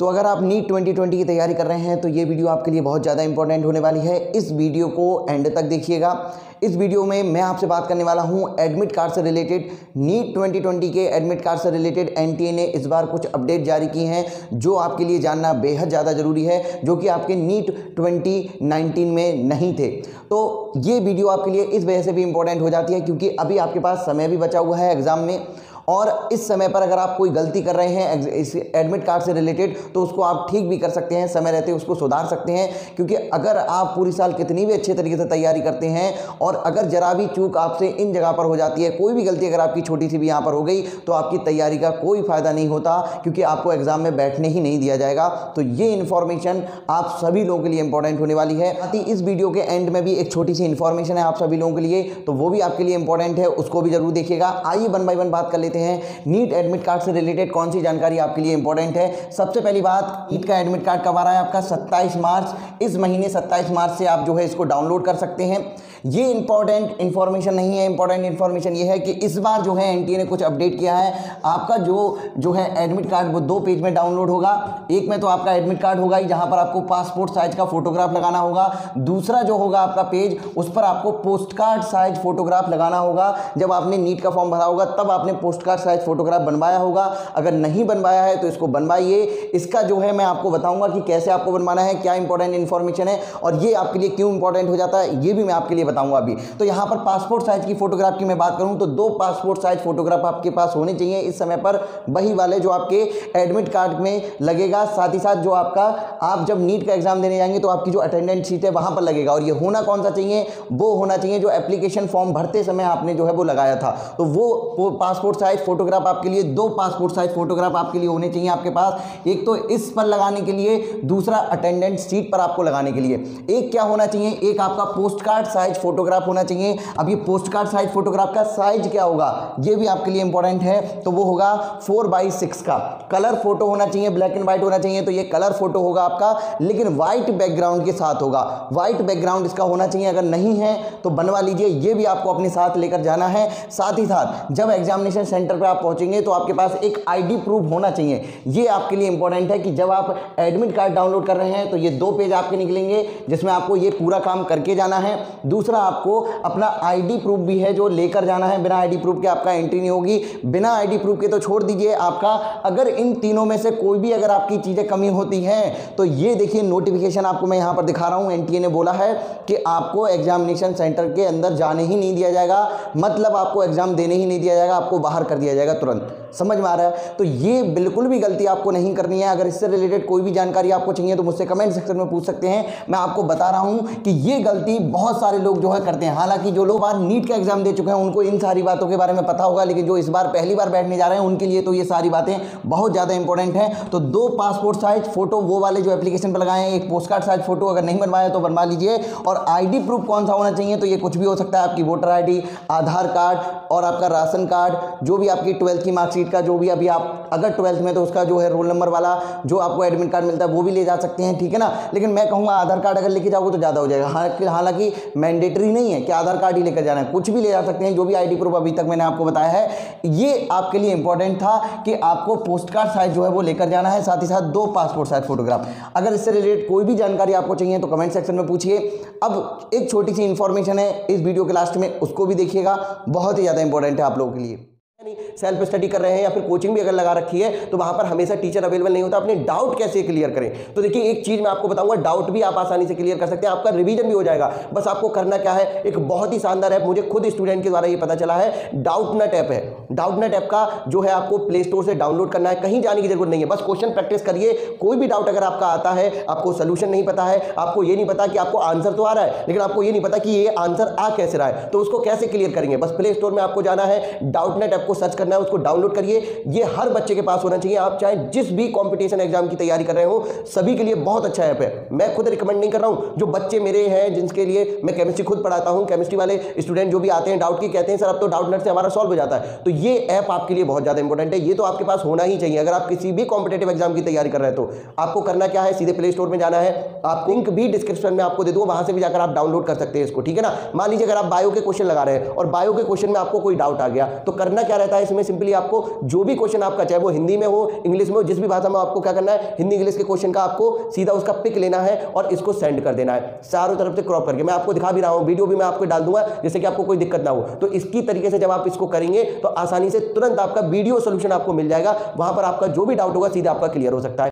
तो अगर आप नीट 2020 की तैयारी कर रहे हैं तो ये वीडियो आपके लिए बहुत ज़्यादा इंपॉर्टेंट होने वाली है। इस वीडियो को एंड तक देखिएगा। इस वीडियो में मैं आपसे बात करने वाला हूं एडमिट कार्ड से रिलेटेड। नीट 2020 के एडमिट कार्ड से रिलेटेड एनटीए ने इस बार कुछ अपडेट जारी की हैं जो आपके लिए जानना बेहद ज़्यादा ज़रूरी है, जो कि आपके नीट 2019 में नहीं थे। तो ये वीडियो आपके लिए इस वजह से भी इंपॉर्टेंट हो जाती है क्योंकि अभी आपके पास समय भी बचा हुआ है एग्ज़ाम में, और इस समय पर अगर आप कोई गलती कर रहे हैं इस एडमिट कार्ड से रिलेटेड तो उसको आप ठीक भी कर सकते हैं, समय रहते उसको सुधार सकते हैं। क्योंकि अगर आप पूरी साल कितनी भी अच्छे तरीके से तैयारी करते हैं और अगर जरा भी चूक आपसे इन जगह पर हो जाती है, कोई भी गलती अगर आपकी छोटी सी भी यहाँ पर हो गई तो आपकी तैयारी का कोई फ़ायदा नहीं होता क्योंकि आपको एग्ज़ाम में बैठने ही नहीं दिया जाएगा। तो ये इन्फॉर्मेशन आप सभी लोगों के लिए इंपॉर्टेंट होने वाली है। साथ ही इस वीडियो के एंड में भी एक छोटी सी इन्फॉर्मेशन है आप सभी लोगों के लिए, तो वो भी आपके लिए इंपॉर्टेंट है, उसको भी जरूर देखिएगा। आइए वन बाई वन बात कर लेते हैं नीट एडमिट कार्ड से रिलेटेड कौन सी जानकारी आपके लिए इंपॉर्टेंट है। सबसे पहली बात, नीट का एडमिट कार्ड कब आ रहा है? आपका 27 मार्च, इस महीने 27 मार्च से आप जो है इसको डाउनलोड कर सकते हैं। ये इंपॉर्टेंट इन्फॉर्मेशन नहीं है, इंपॉर्टेंट इन्फॉर्मेशन ये है कि इस बार जो है एनटीए ने कुछ अपडेट किया है। आपका जो है एडमिट कार्ड वो 2 पेज में डाउनलोड होगा। एक में तो आपका एडमिट कार्ड होगा ही जहां पर आपको पासपोर्ट साइज का फोटोग्राफ लगाना होगा। दूसरा जो होगा आपका पेज, उस पर आपको पोस्ट कार्ड साइज फोटोग्राफ लगाना होगा। जब आपने नीट का फॉर्म भरा होगा तब आपने पोस्ट कार्ड साइज फोटोग्राफ बनवाया होगा, अगर नहीं बनवाया है तो इसको बनवाइए। इसका जो है मैं आपको बताऊंगा कि कैसे आपको बनवाना है, क्या इंपॉर्टेंट इन्फॉर्मेशन है और ये आपके लिए क्यों इंपॉर्टेंट हो जाता है, ये भी मैं आपके लिए बताऊंगा। अभी तो यहाँ पर पासपोर्ट साइज की फोटोग्राफ की मैं बात करूँ तो 2 पासपोर्ट साइज फोटोग्राफ आपके पास होने चाहिए इस समय पर, वही वाले जो आपके एडमिट कार्ड में लगेगा। साथ ही साथ जो आपका आप जब नीट का एग्जाम देने जाएंगे तो आपकी जो अटेंडेंस शीट है वहाँ पर लगेगा, और ये होना कौन सा चाहिए, वो होना चाहिए जो एप्लीकेशन फॉर्म भरते समय आपने जो है वो लगाया था। तो वो पासपोर्ट साइज फोटोग्राफ आपके लिए 2 पासपोर्ट साइज फोटोग्राफ आपके लिए होने चाहिए आपके पास। एक तो इस पर लगाने के लिए, दूसरा अटेंडेंस शीट पर आपको लगाने के लिए। एक क्या होना चाहिए, एक आपका पोस्ट कार्ड साइज फोटोग्राफ होना चाहिए। अब ये पोस्ट कार्ड साइज फोटोग्राफ का साइज क्या होगा ये भी आपके लिए इंपॉर्टेंट है, तो वो होगा 4x6 का। कलर फोटो होना चाहिए, ब्लैक एंड व्हाइट होना चाहिए, तो ये कलर फोटो होगा आपका, लेकिन व्हाइट बैकग्राउंड के साथ होगा। व्हाइट बैकग्राउंड इसका होना चाहिए, अगर नहीं है तो बनवा लीजिए, ये भी आपको अपने साथ लेकर जाना है। साथ ही साथ जब एग्जामिनेशन सेंटर पर आप पहुंचेंगे तो आपके पास एक आईडी प्रूफ होना चाहिए। ये आपके लिए इंपॉर्टेंट है कि जब आप एडमिट कार्ड डाउनलोड कर रहे हैं तो ये 2 पेज आपके निकलेंगे जिसमें आपको ये पूरा काम करके जाना है। दूसरा आपको अपना आईडी प्रूफ भी है जो लेकर जाना है, बिना आईडी प्रूफ के आपका एंट्री नहीं होगी। बिना आईडी प्रूफ के तो छोड़ दीजिए, आपका अगर इन तीनों में से कोई भी अगर आपकी चीज़ें कमी होती हैं तो ये देखिए नोटिफिकेशन आपको मैं यहाँ पर दिखा रहा हूँ। एनटीए ने बोला है कि आपको एग्जामिनेशन सेंटर के अंदर जाने ही नहीं दिया जाएगा, मतलब आपको एग्जाम देने ही नहीं दिया जाएगा, आपको बाहर कर दिया जाएगा तुरंत। समझ में आ रहा है? तो ये बिल्कुल भी गलती आपको नहीं करनी है। अगर इससे रिलेटेड कोई भी जानकारी आपको चाहिए तो मुझसे कमेंट सेक्शन में पूछ सकते हैं। मैं आपको बता रहा हूं कि ये गलती बहुत सारे लोग जो है करते हैं। हालांकि जो लोग आज नीट का एग्जाम दे चुके हैं उनको इन सारी बातों के बारे में पता होगा, लेकिन जो इस बार पहली बार बैठने जा रहे हैं उनके लिए तो ये सारी बातें बहुत ज़्यादा इंपॉर्टेंट हैं। तो 2 पासपोर्ट साइज फोटो वो वाले जो एप्लीकेशन पर लगाए, एक पोस्ट कार्ड साइज फोटो, अगर नहीं बनवाया तो बनवा लीजिए। और आई डी प्रूफ कौन सा होना चाहिए, तो ये कुछ भी हो सकता है, आपकी voter I D, Aadhaar card और आपका राशन कार्ड, जो भी आपकी 12th की मार्कशीट का, जो भी अभी आप अगर 12th में तो उसका जो है रोल नंबर वाला जो आपको एडमिट कार्ड मिलता है वो भी ले जा सकते हैं, ठीक है ना। लेकिन मैं कहूँगा आधार कार्ड अगर लेके जाओगे तो ज़्यादा हो जाएगा। हालांकि मैंडेटरी नहीं है कि आधार कार्ड ही लेकर जाना है, कुछ भी ले जा सकते हैं, जो भी आईडी प्रूफ अभी तक मैंने आपको बताया है। ये आपके लिए इंपॉर्टेंट था कि आपको पोस्ट कार्ड साइज जो है वो लेकर जाना है, साथ ही साथ 2 पासपोर्ट साइज फोटोग्राफ। अगर इससे रिलेटेड कोई भी जानकारी आपको चाहिए तो कमेंट सेक्शन में पूछिए। अब एक छोटी सी इंफॉर्मेशन है इस वीडियो के लास्ट में, उसको भी देखिएगा, बहुत ही ज़्यादा इंपॉर्टेंट है आप लोगों के लिए। सेल्फ स्टडी कर रहे हैं या फिर कोचिंग भी अगर लगा रखी है तो वहां पर हमेशा टीचर अवेलेबल नहीं होता, अपने डाउट कैसे क्लियर करें। तो देखिए एक चीज मैं आपको बताऊंगा, डाउट भी आप आसानी से क्लियर कर सकते हैं, आपका रिवीजन भी हो जाएगा। बस आपको करना क्या है, एक बहुत ही शानदार ऐप, मुझे खुद स्टूडेंट के द्वारा ये पता चला है, डाउटनट ऐप है। डाउटनट ऐप का जो है आपको प्ले स्टोर से डाउनलोड करना है, कहीं जाने की जरूरत नहीं है, बस क्वेश्चन प्रैक्टिस करिए। कोई भी डाउट अगर आपका आता है, आपको सोल्यूशन नहीं पता है, आपको ये नहीं पता कि आपको आंसर तो आ रहा है लेकिन आपको ये नहीं पता कि ये आंसर आ कैसे रहा है, तो उसको कैसे क्लियर करेंगे, बस प्ले स्टोर में आपको जाना है, डाउटनट ऐप को सर्च करना है, उसको डाउनलोड करिए। ये हर बच्चे के पास होना चाहिए, आप चाहे जिस भी कंपटीशन एग्जाम की तैयारी कर रहे हो सभी के लिए बहुत अच्छा ऐप है। मैं खुद रिकमेंड नहीं कर रहा हूं, जो बच्चे मेरे हैं जिनके लिए मैं केमिस्ट्री खुद पढ़ाता हूं, केमिस्ट्री वाले स्टूडेंट जो भी आते हैं डाउट की कहते हैं सर अब तो डाउटनट से हमारा सॉल्व हो जाता है। तो ये ऐप आपके लिए बहुत ज्यादा इंपॉर्टेंट है, ये तो आपके पास होना ही चाहिए। अगर आप किसी भी कॉम्पिटेटिव एग्जाम की तैयारी कर रहे हो तो आपको करना क्या है, सीधे प्ले स्टोर में जाना है, आप लिंक भी डिस्क्रिप्शन में आपको दे दूंगा, वहां से भी जाकर आप डाउनलोड कर सकते हैं इसको, ठीक है ना। मान लीजिए अगर आप बायो के क्वेश्चन लगा रहे हैं और बायो के क्वेश्चन में आपको कोई डाउट आ गया तो करना क्या क्या रहता है इसमें, सिंपली आपको जो भी क्वेश्चन आपका, चाहे वो हिंदी में हो, इंग्लिश में हो, जिस भी भाषा में, आपको क्या करना है, हिंदी इंग्लिश के क्वेश्चन का आपको सीधा उसका पिक लेना है और इसको सेंड कर देना है चारों तरफ से क्रॉप करके। मैं आपको दिखा भी रहा हूँ, वीडियो भी मैं आपको डाल दूंगा जिससे कि आपको कोई दिक्कत ना हो। तो इसकी तरीके से जब आप इसको करेंगे तो आसानी से तुरंत आपका वीडियो सोल्यूशन आपको मिल जाएगा, वहां पर आपका जो भी डाउट होगा सीधा आपका क्लियर हो सकता है।